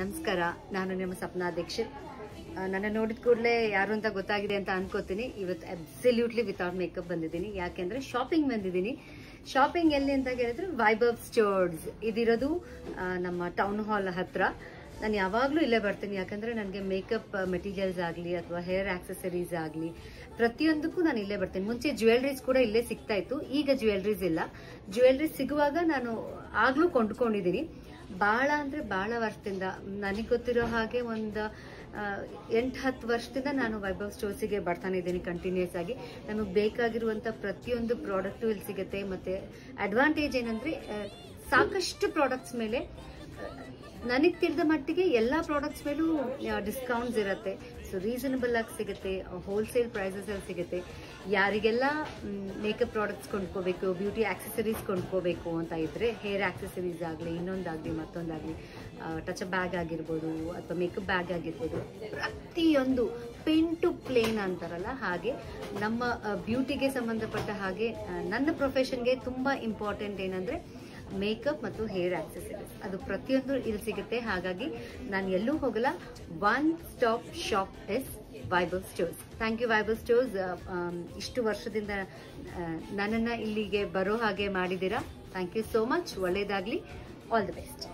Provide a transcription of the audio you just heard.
ನಮಸ್ಕಾರ, ನಾನು ನಿಮ್ಮ ಸಪ್ನಾ ದೀಕ್ಷಿತ್. ನನ್ನ ನೋಡಿದ ಕೂಡಲೇ ಯಾರು ಅಂತ ಗೊತ್ತಾಗಿದೆ ಅಂತ ಅನ್ಕೋತೀನಿ. ಇವತ್ತು ಅಬ್ಸಲ್ಯೂಟ್ಲಿ ವಿತೌಟ್ ಮೇಕಪ್ ಬಂದಿದ್ದೀನಿ, ಯಾಕೆಂದ್ರೆ ಶಾಪಿಂಗ್ ಬಂದಿದ್ದೀನಿ. ಶಾಪಿಂಗ್ ಎಲ್ಲಿ ಅಂತ ಕೇಳಿದ್ರೆ ವೈಭವ್ ಸ್ಟೋರ್ಸ್, ಇದಿರೋದು ನಮ್ಮ ಟೌನ್ ಹಾಲ್ ಹತ್ರ. ನಾನು ಯಾವಾಗಲೂ ಇಲ್ಲೇ ಬರ್ತೀನಿ, ಯಾಕಂದರೆ ನನಗೆ ಮೇಕಪ್ ಮೆಟೀರಿಯಲ್ಸ್ ಆಗಲಿ ಅಥವಾ ಹೇರ್ ಆಕ್ಸೆಸರೀಸ್ ಆಗಲಿ ಪ್ರತಿಯೊಂದಕ್ಕೂ ನಾನು ಇಲ್ಲೇ ಬರ್ತೀನಿ. ಮುಂಚೆ ಜ್ಯುವೆಲ್ರೀಸ್ ಕೂಡ ಇಲ್ಲೇ ಸಿಗ್ತಾ ಇತ್ತು, ಈಗ ಜ್ಯುವೆಲ್ರೀಸ್ ಇಲ್ಲ. ಜ್ಯುವೆಲ್ರೀಸ್ ಸಿಗುವಾಗ ನಾನು ಆಗಲೂ ಕೊಂಡ್ಕೊಂಡಿದ್ದೀನಿ. ಭಾಳ ಅಂದರೆ ಭಾಳ ವರ್ಷದಿಂದ, ನನಗೆ ಗೊತ್ತಿರೋ ಹಾಗೆ ಒಂದು 8-10 ವರ್ಷದಿಂದ ನಾನು ವೈಭವ್ ಸ್ಟೋರ್ಸಿಗೆ ಬರ್ತಾನೆ ಇದ್ದೀನಿ ಕಂಟಿನ್ಯೂಸ್ ಆಗಿ. ನಮಗೆ ಬೇಕಾಗಿರುವಂಥ ಪ್ರತಿಯೊಂದು ಪ್ರಾಡಕ್ಟು ಇಲ್ಲಿ ಸಿಗುತ್ತೆ. ಮತ್ತು ಅಡ್ವಾಂಟೇಜ್ ಏನಂದರೆ ಸಾಕಷ್ಟು ಪ್ರಾಡಕ್ಟ್ಸ್ ಮೇಲೆ, ನನಗೆ ತಿಳಿದ ಮಟ್ಟಿಗೆ ಎಲ್ಲ ಪ್ರಾಡಕ್ಟ್ಸ್ ಮೇಲೂ ಡಿಸ್ಕೌಂಟ್ಸ್ ಇರುತ್ತೆ. ಸೊ ರೀಸನಬಲ್ ಆಗಿ ಸಿಗುತ್ತೆ, ಹೋಲ್ಸೇಲ್ ಪ್ರೈಸಸಲ್ಲಿ ಸಿಗುತ್ತೆ. ಯಾರಿಗೆಲ್ಲ ಮೇಕಪ್ ಪ್ರಾಡಕ್ಟ್ಸ್ ಕೊಂಡ್ಕೋಬೇಕು, ಬ್ಯೂಟಿ ಆಕ್ಸೆಸರೀಸ್ ಕೊಂಡ್ಕೋಬೇಕು ಅಂತ ಇದ್ದರೆ, ಹೇರ್ ಆಕ್ಸೆಸರೀಸ್ ಆಗಲಿ ಇನ್ನೊಂದಾಗಲಿ ಮತ್ತೊಂದಾಗಲಿ, ಟಚ್ ಅಪ್ ಬ್ಯಾಗ್ ಆಗಿರ್ಬೋದು ಅಥವಾ ಮೇಕಪ್ ಬ್ಯಾಗ್ ಆಗಿರ್ಬೋದು, ಪ್ರತಿಯೊಂದು ಪಿನ್ ಟು ಪ್ಲೇನ್ ಅಂತಾರಲ್ಲ ಹಾಗೆ ನಮ್ಮ ಬ್ಯೂಟಿಗೆ ಸಂಬಂಧಪಟ್ಟ ಹಾಗೆ ನನ್ನ ಪ್ರೊಫೆಷನ್ಗೆ ತುಂಬ ಇಂಪಾರ್ಟೆಂಟ್ ಏನಂದರೆ ಮೇಕಪ್ ಮತ್ತು ಹೇರ್ ಆಕ್ಸೆಸರೀಸ್, ಅದು ಪ್ರತಿಯೊಂದು ಇಲ್ಲಿ ಸಿಗುತ್ತೆ. ಹಾಗಾಗಿ ನಾನು ಎಲ್ಲೂ ಹೋಗಲ್ಲ, one stop shop is Vaibhav stores. Thank you Vaibhav stores, ಇಷ್ಟು ವರ್ಷದಿಂದ ನನ್ನನ್ನು ಇಲ್ಲಿಗೆ ಬರೋ ಹಾಗೆ ಮಾಡಿದ್ದೀರಾ. ಥ್ಯಾಂಕ್ ಯು ಸೋ ಮಚ್, ಒಳ್ಳೆಯದಾಗಲಿ, ಆಲ್ ದಿ ಬೆಸ್ಟ್.